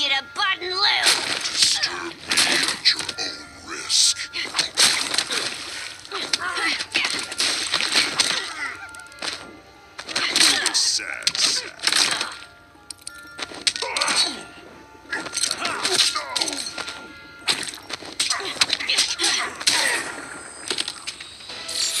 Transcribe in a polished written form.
you to button loop. Storm at your own risk. Sad.